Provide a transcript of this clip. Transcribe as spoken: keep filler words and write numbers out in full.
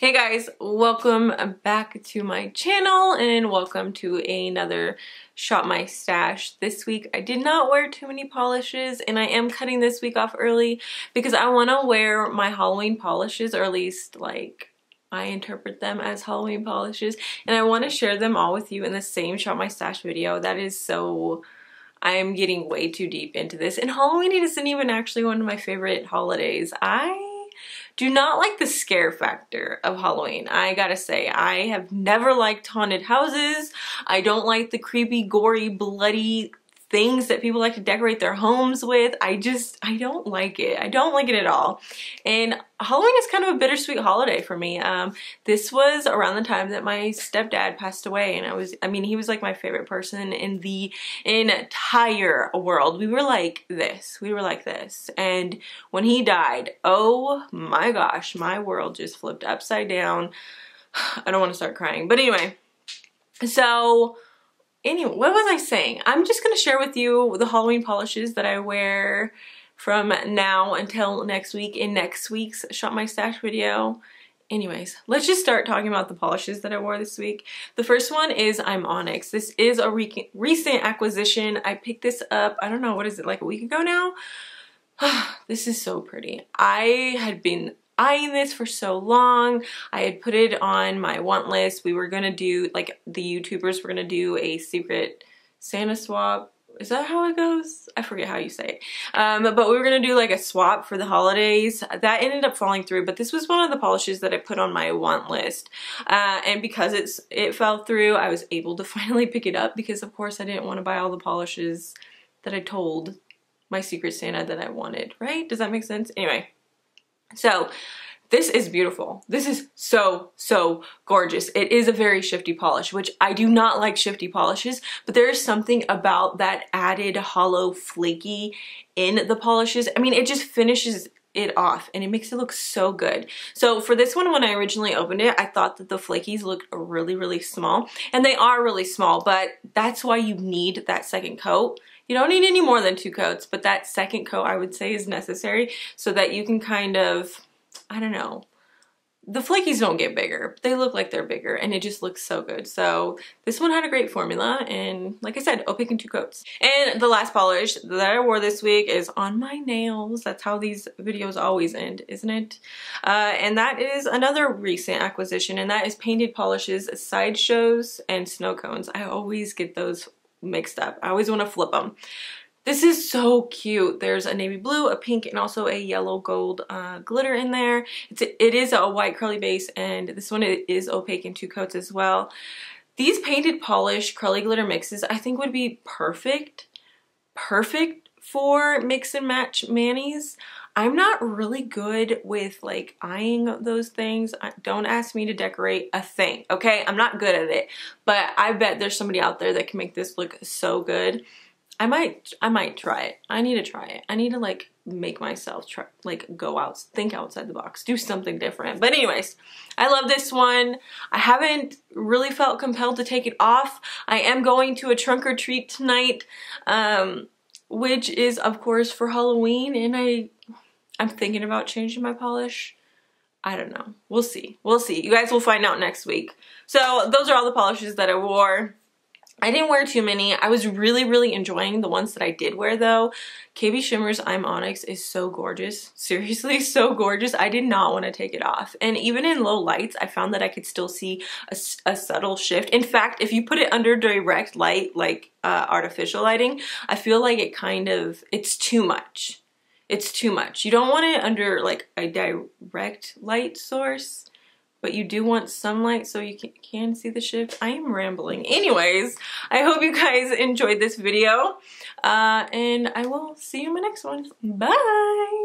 Hey guys, welcome back to my channel and welcome to another Shop My Stash. This week I did not wear too many polishes and I am cutting this week off early because I want to wear my Halloween polishes, or at least like I interpret them as Halloween polishes, and I want to share them all with you in the same Shop My Stash video. That is so... I am getting way too deep into this, and Halloween isn't even actually one of my favorite holidays. I... do not like the scare factor of Halloween. I gotta say, I have never liked haunted houses. I don't like the creepy, gory, bloody things that people like to decorate their homes with. I just, I don't like it. I don't like it at all. And Halloween is kind of a bittersweet holiday for me. Um, this was around the time that my stepdad passed away, and I was, I mean, he was like my favorite person in the entire world. We were like this. We were like this. And when he died, oh my gosh, my world just flipped upside down. I don't want to start crying. But anyway, so... Anyway, what was I saying? I'm just going to share with you the Halloween polishes that I wear from now until next week in next week's Shop My Stash video. Anyways, let's just start talking about the polishes that I wore this week. The first one is I'm Onyx. This is a re recent acquisition. I picked this up, I don't know, what is it, like a week ago now? This is so pretty. I had been... eyeing this for so long. I had put it on my want list. We were gonna do, like, the YouTubers were gonna do a secret Santa swap. Is that how it goes? I forget how you say it. Um, but we were gonna do like a swap for the holidays. That ended up falling through, but this was one of the polishes that I put on my want list. Uh, and because it's it fell through, I was able to finally pick it up because, of course, I didn't want to buy all the polishes that I told my secret Santa that I wanted, right? Does that make sense? Anyway. So this is beautiful. This is so, so gorgeous. It is a very shifty polish, which I do not like shifty polishes, but there is something about that added hollow flaky in the polishes. I mean, it just finishes it off and it makes it look so good. So for this one, when I originally opened it, I thought that the flakies looked really, really small, and they are really small, but that's why you need that second coat. You don't need any more than two coats, but that second coat I would say is necessary so that you can kind of, I don't know, the flakies don't get bigger. They look like they're bigger, and it just looks so good. So this one had a great formula, and like I said, opaque in two coats. And the last polish that I wore this week is on my nails. That's how these videos always end, isn't it? Uh, and that is another recent acquisition, and that is Painted Polish's Sideshows and Snow Cones. I always get those mixed up. I always want to flip them. This is so cute. There's a navy blue, a pink, and also a yellow gold uh, glitter in there. It's a, it is a white curly base, and this one is opaque in two coats as well. These Painted Polish curly glitter mixes I think would be perfect, perfect for mix and match manis. I'm not really good with like eyeing those things. Don't ask me to decorate a thing, okay? I'm not good at it, but I bet there's somebody out there that can make this look so good. I might, I might try it. I need to try it. I need to like make myself try, like go out, think outside the box, do something different. But anyways, I love this one. I haven't really felt compelled to take it off. I am going to a trunk or treat tonight, um, which is of course for Halloween, and I... I'm thinking about changing my polish. I don't know. We'll see. We'll see. You guys will find out next week. So those are all the polishes that I wore. I didn't wear too many. I was really, really enjoying the ones that I did wear though. K B Shimmer's I'm Onyx is so gorgeous. Seriously, so gorgeous. I did not want to take it off. And even in low lights, I found that I could still see a, a subtle shift. In fact, if you put it under direct light, like uh, artificial lighting, I feel like it kind of, it's too much. It's too much. You don't want it under like a direct light source, but you do want some light so you can, can see the shift. I am rambling. Anyways, I hope you guys enjoyed this video, uh, and I will see you in my next one. Bye!